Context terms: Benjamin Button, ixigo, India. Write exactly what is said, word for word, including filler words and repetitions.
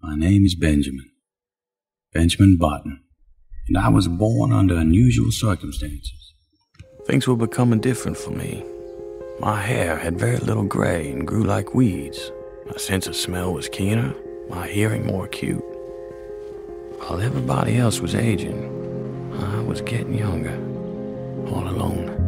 My name is Benjamin, Benjamin Button, and I was born under unusual circumstances. Things were becoming different for me. My hair had very little gray and grew like weeds. My sense of smell was keener, my hearing more acute. While everybody else was aging, I was getting younger, all alone.